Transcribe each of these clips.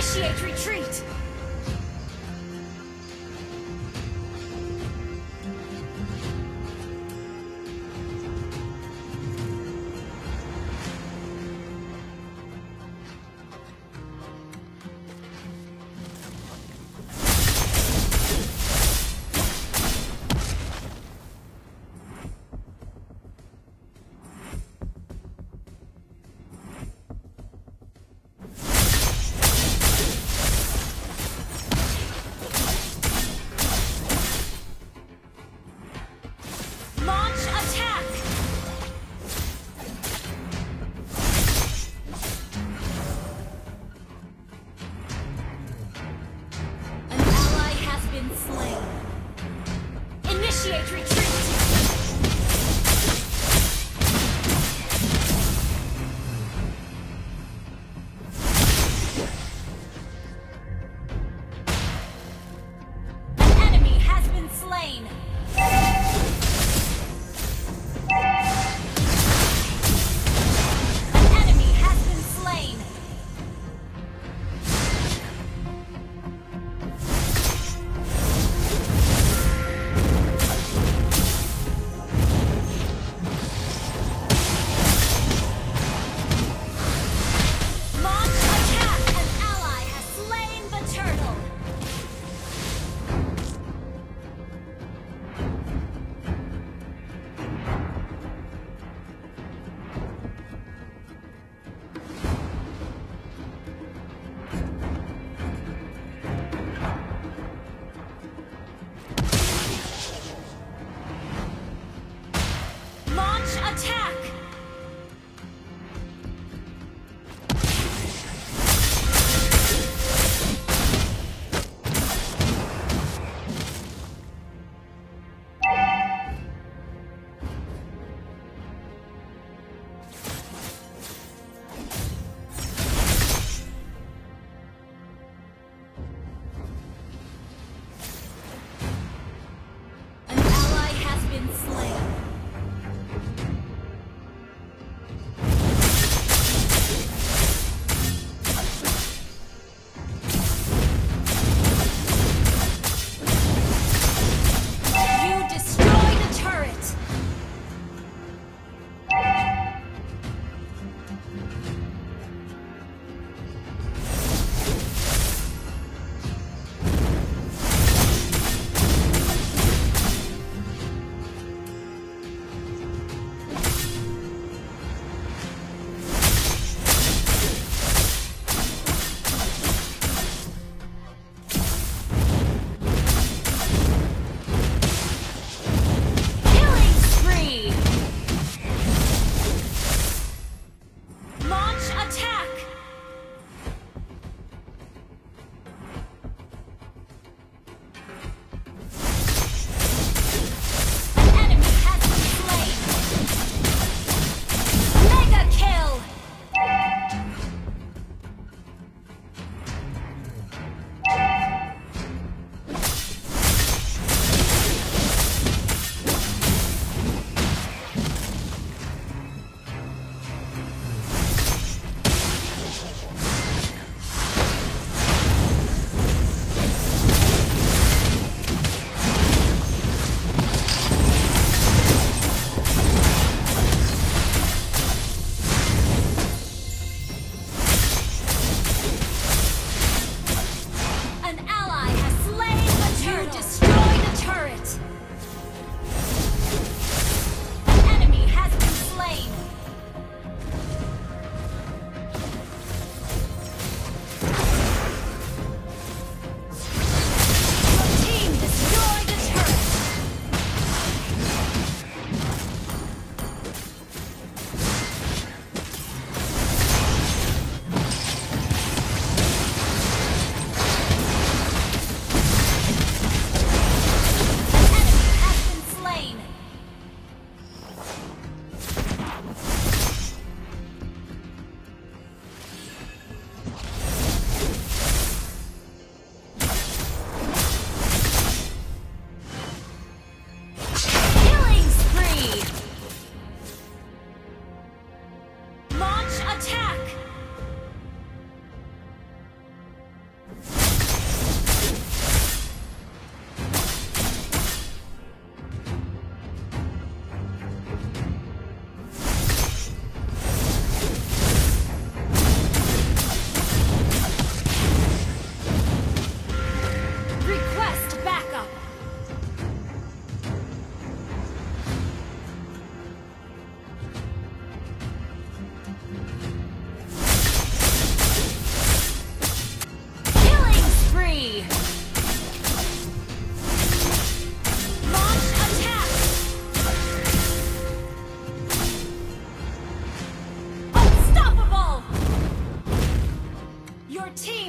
Initiate retreat! Initiate retreat!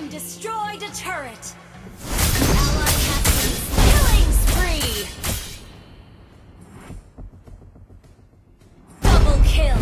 Destroyed a turret. An ally has been killing spree. Double kill.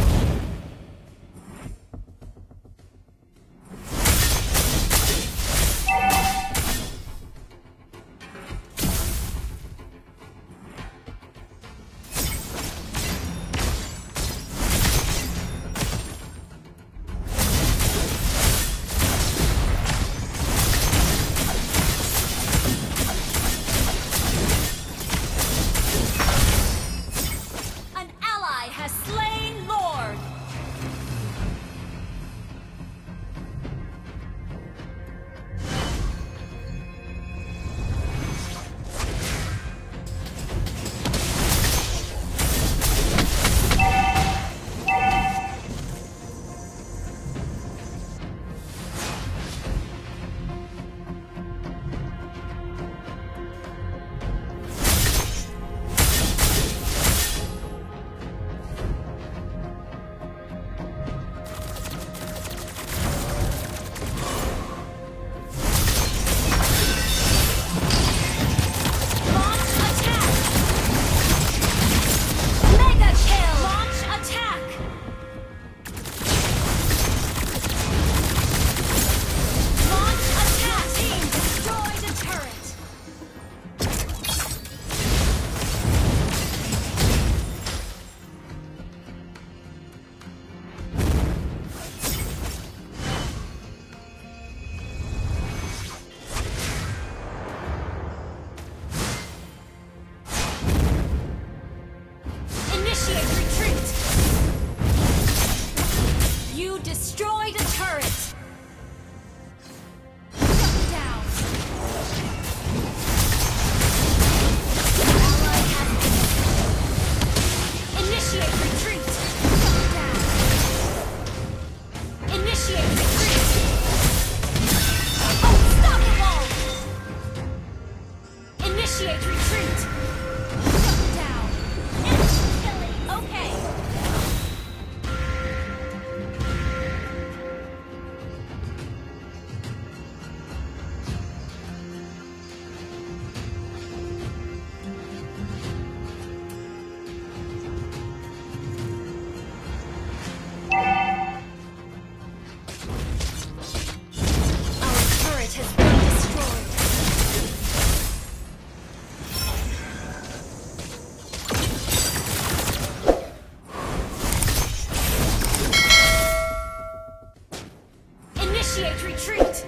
Retreat!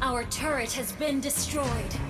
Our turret has been destroyed.